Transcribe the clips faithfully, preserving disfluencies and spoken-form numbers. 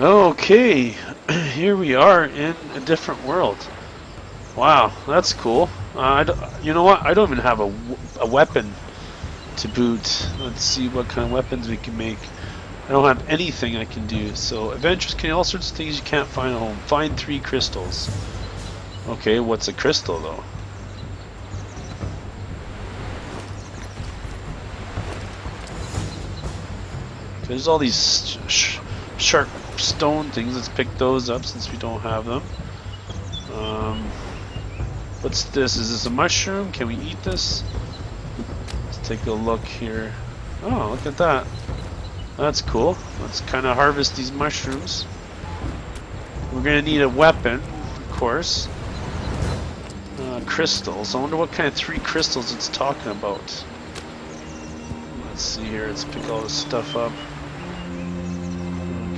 Okay, here we are in a different world. Wow, that's cool. Uh, I don't, you know what? I don't even have a, a weapon to boot. Let's see what kind of weapons we can make. I don't have anything I can do. So adventures can all sorts of things you can't find at home. Find three crystals. Okay, what's a crystal though? There's all these sh sh sharp stone things. Let's pick those up since we don't have them. Um, what's this? Is this a mushroom? Can we eat this? Let's take a look here. Oh, look at that. That's cool. Let's kind of harvest these mushrooms. We're going to need a weapon, of course. Uh, crystals. I wonder what kind of three crystals it's talking about. Let's see here. Let's pick all this stuff up.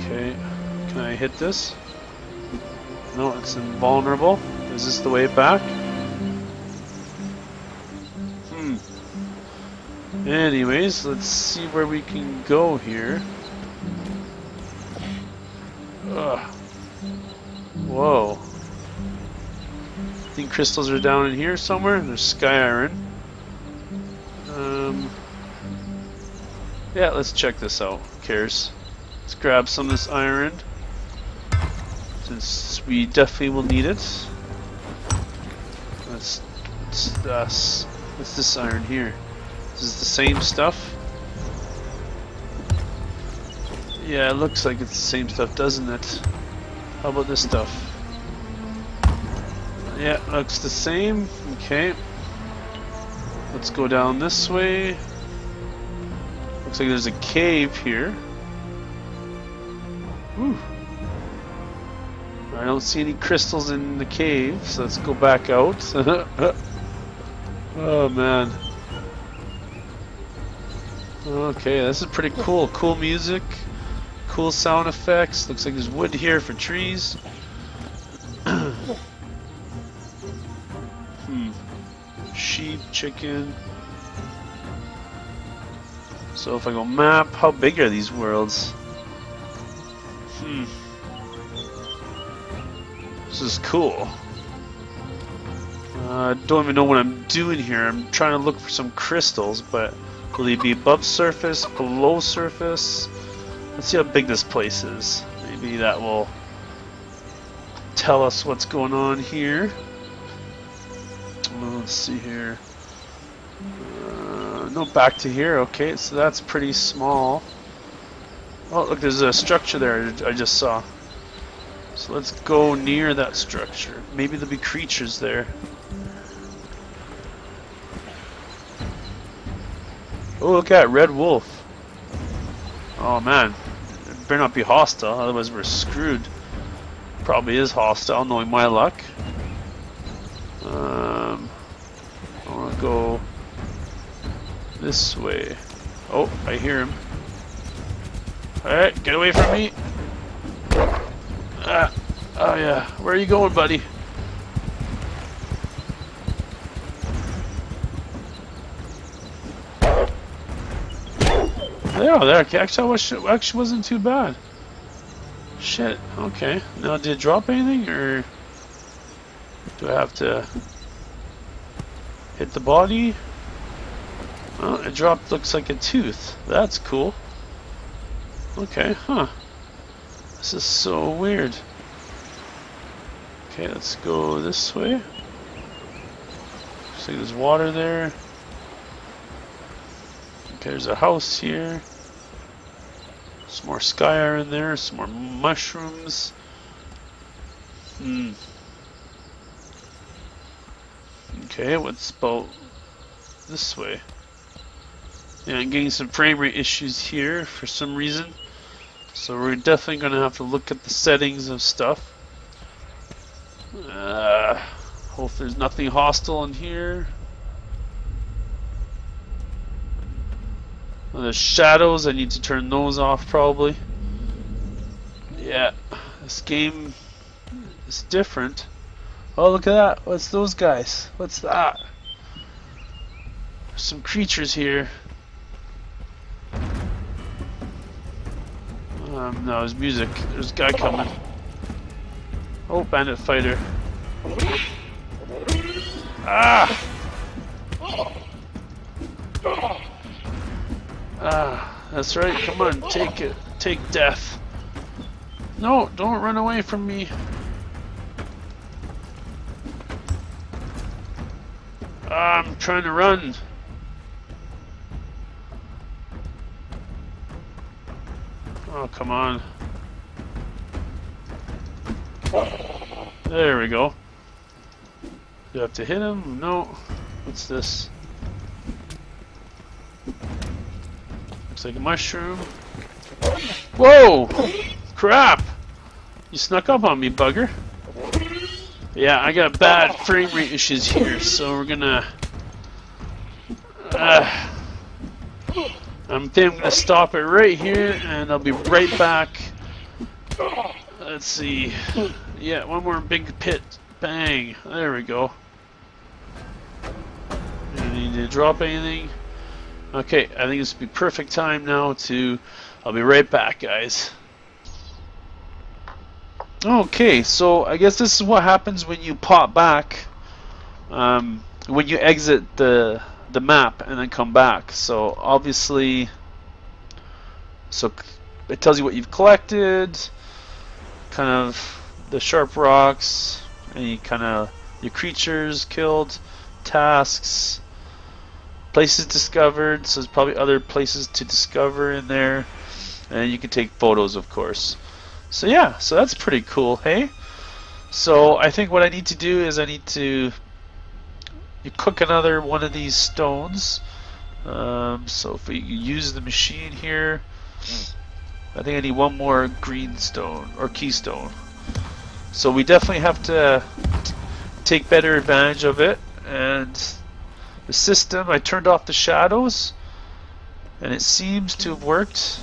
Okay. Can I hit this? No, it's invulnerable. Is this the way back? Hmm. Anyways, let's see where we can go here. Ugh. Whoa. I think crystals are down in here somewhere. There's sky iron. Um. Yeah, let's check this out. Who cares? Let's grab some of this iron, since we definitely will need it. Let's, let's uh, what's this iron here? This is the same stuff. Yeah, it looks like it's the same stuff, doesn't it? How about this stuff? Yeah, looks the same. Okay. Let's go down this way. Looks like there's a cave here. Whew. I don't see any crystals in the cave, so let's go back out. Oh man. Okay, this is pretty cool. Cool music, cool sound effects. Looks like there's wood here for trees. Hmm. Sheep, chicken. So if I go map, how big are these worlds? Hmm. This is cool. I uh, don't even know what I'm doing here. I'm trying to look for some crystals, but will they be above surface, below surface? Let's see how big this place is. Maybe that will tell us what's going on here. Let's see here. Uh, no, back to here. Okay, so that's pretty small. Oh, look, there's a structure there I just saw. So let's go near that structure. Maybe there'll be creatures there. Oh, look at Red Wolf. Oh man, it better not be hostile, otherwise we're screwed. Probably is hostile, knowing my luck. Um, I want to go this way. Oh, I hear him. Alright, get away from me. Ah, oh yeah, where are you going, buddy? There, there. Actually, I was, actually wasn't too bad. Shit. Okay. Now, did it drop anything, or do I have to hit the body? Well, it dropped. Looks like a tooth. That's cool. Okay. Huh. This is so weird. Okay, let's go this way. See, there's water there. Okay, there's a house here. Some more sky iron there. Some more mushrooms. Hmm. Okay, what's about this way? Yeah, I'm getting some frame rate issues here for some reason. So we're definitely going to have to look at the settings of stuff. Uh, hope there's nothing hostile in here. The shadows, I need to turn those off probably. Yeah, this game is different. Oh, look at that. What's those guys? What's that? There's some creatures here. Um, no, it's music. There's a guy coming. Oh, bandit fighter. Ah! Ah, that's right. Come on, take it. Take death. No, don't run away from me. Ah, I'm trying to run. Oh, come on. There we go. Do I have to hit him? No. What's this? Looks like a mushroom. Whoa! Crap! You snuck up on me, bugger. Yeah, I got bad frame rate issues here, so we're gonna... Uh, I'm think I'm gonna stop it right here, and I'll be right back. Let's see. Yeah, one more big pit. Bang! There we go. Do you need to drop anything? Okay, I think this would be perfect time now to... I'll be right back, guys. Okay, so I guess this is what happens when you pop back, um, when you exit the the map and then come back. So obviously, so it tells you what you've collected, kind of the sharp rocks, any kind of your creatures killed, tasks, places discovered. So there's probably other places to discover in there, and you can take photos, of course. So yeah, so that's pretty cool, hey? So I think what I need to do is I need to you cook another one of these stones. Um, so if we use the machine here, I think I need one more green stone or keystone. So we definitely have to take better advantage of it. And the system, I turned off the shadows, and it seems to have worked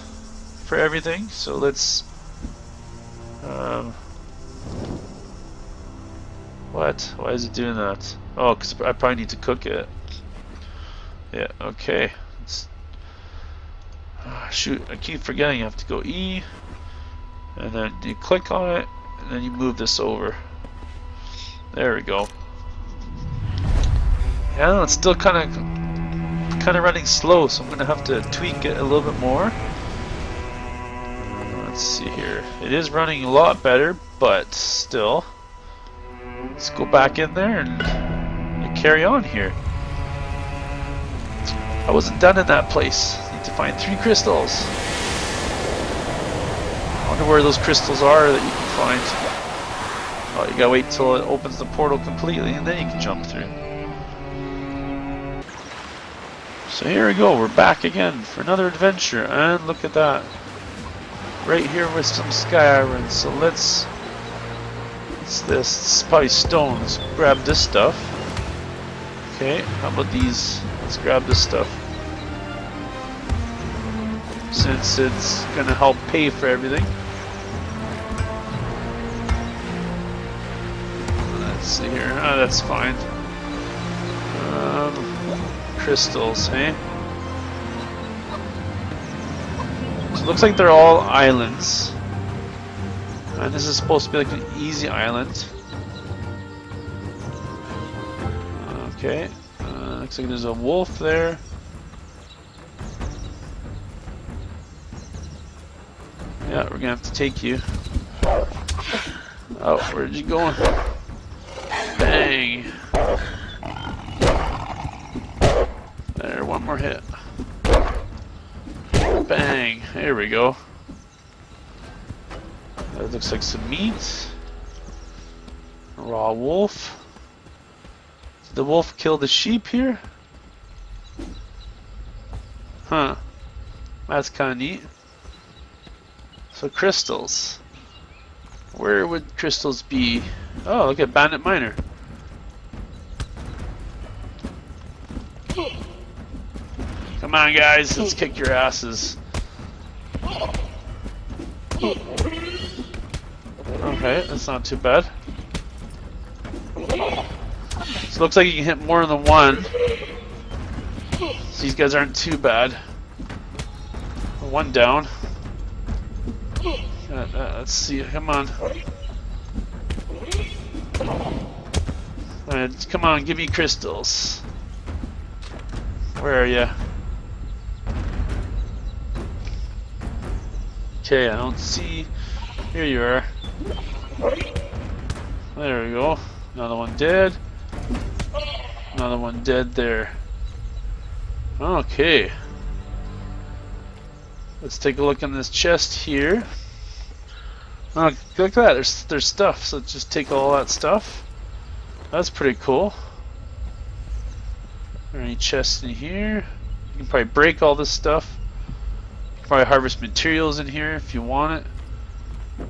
for everything. So let's. Um, what? Why is it doing that? Oh, because I probably need to cook it. Yeah, okay. Let's, oh, shoot, I keep forgetting you have to go E, and then you click on it, and then you move this over. There we go. Yeah, it's still kind of kind of running slow, so I'm gonna have to tweak it a little bit more. Let's see here. It is running a lot better, but still. Let's go back in there and carry on here. I wasn't done in that place. Need to find three crystals. I wonder where those crystals are that you can find. Oh, you gotta wait till it opens the portal completely, and then you can jump through. So here we go. We're back again for another adventure, and look at that. Right here with some sky irons. So let's. What's this? This is probably stone. Let's grab this stuff. Okay, how about these? Let's grab this stuff. Since it's gonna help pay for everything. Let's see here. Oh, that's fine. Um, crystals, hey? So it looks like they're all islands, and this is supposed to be like an easy island. Okay, uh, looks like there's a wolf there. Yeah, we're gonna have to take you. Oh, where'd you go? Bang! There, one more hit. Bang! There we go. That looks like some meat. Raw wolf. Did the wolf kill the sheep here? Huh. That's kind of neat. So crystals. Where would crystals be? Oh, look at Bandit Miner. Come on, guys, let's kick your asses. Okay, that's not too bad. So looks like you can hit more than one. So these guys aren't too bad. One down. let's see. Come on. Alright, come on, give me crystals. Where are you? Okay, I don't see. Here you are. There we go. Another one dead. Another one dead there. Okay. Let's take a look in this chest here. Oh, look at that. There's there's stuff. So let's just take all that stuff. That's pretty cool. Are there any chests in here? You can probably break all this stuff. You can probably harvest materials in here if you want it.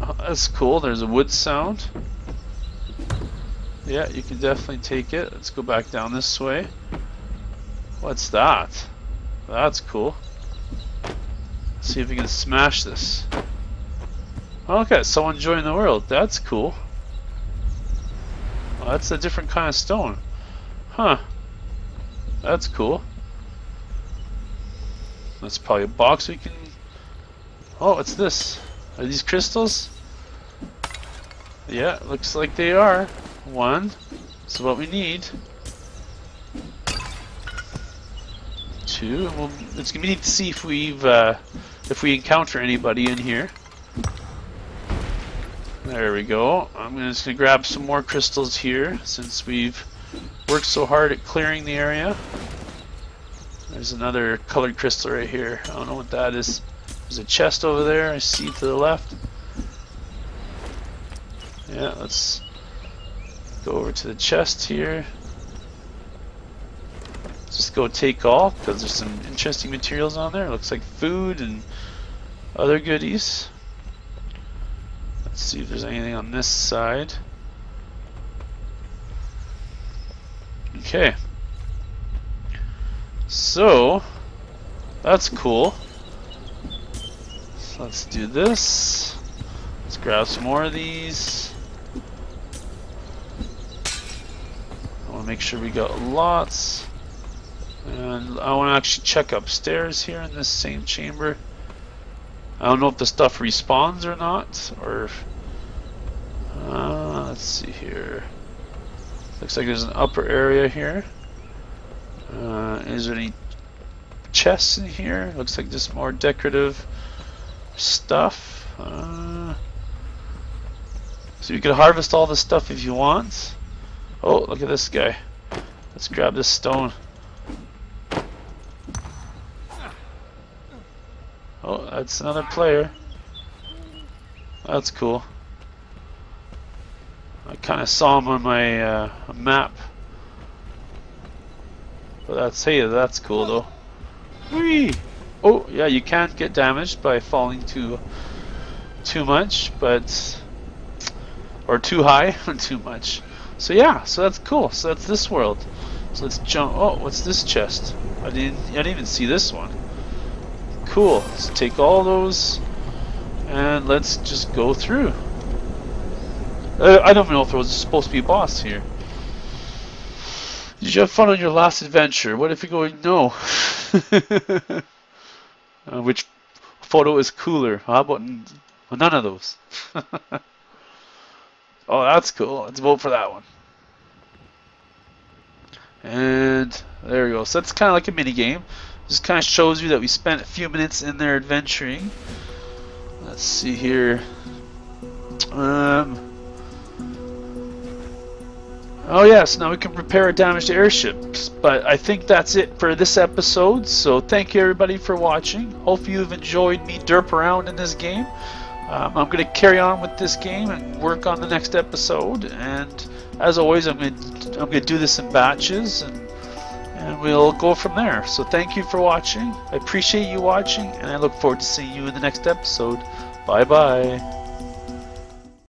Oh, that's cool. There's a wood sound. Yeah, you can definitely take it. Let's go back down this way. What's that? That's cool. Let's see if we can smash this. Oh, look at someone joined the world. That's cool. Well, that's a different kind of stone. Huh. That's cool. That's probably a box we can... Oh, what's this? Are these crystals? Yeah, looks like they are. One. That's what we need. Well, it's gonna be neat to see if we've uh, if we encounter anybody in here. There we go. I'm just gonna grab some more crystals here since we've worked so hard at clearing the area. There's another colored crystal right here. I don't know what that is. There's a chest over there. I see to the left. Yeah, let's go over to the chest here. Just go take all, because there's some interesting materials on there. It looks like food and other goodies. Let's see if there's anything on this side. Okay. So, that's cool. So let's do this. Let's grab some more of these. I want to make sure we got lots. And I want to actually check upstairs here in this same chamber. I don't know if the stuff respawns or not, or uh, let's see here. Looks like there's an upper area here. Uh, is there any chests in here? Looks like just more decorative stuff. Uh, so you can harvest all this stuff if you want. Oh, look at this guy. Let's grab this stone. Oh, that's another player. That's cool. I kind of saw him on my uh, map, but that's hey, that's cool though. Whee! Oh, yeah, you can't get damaged by falling too too much, but or too high, too much. So yeah, so that's cool. So that's this world. So let's jump. Oh, what's this chest? I didn't, I didn't even see this one. Cool, let's take all those and let's just go through. uh, I don't know if there was supposed to be a boss here. Did you have fun on your last adventure? What if you go no? Uh, which photo is cooler? How about well, none of those? Oh, that's cool. Let's vote for that one. And there we go. So that's kind of like a mini game. Just kind of shows you that we spent a few minutes in there adventuring. Let's see here. Um. Oh yes, now we can repair a damaged airship. But I think that's it for this episode. So thank you everybody for watching. Hope you've enjoyed me derp around in this game. Um, I'm going to carry on with this game and work on the next episode. And as always, I'm going to I'm going to do this in batches and. And we'll go from there. So thank you for watching. I appreciate you watching, and I look forward to seeing you in the next episode. Bye bye.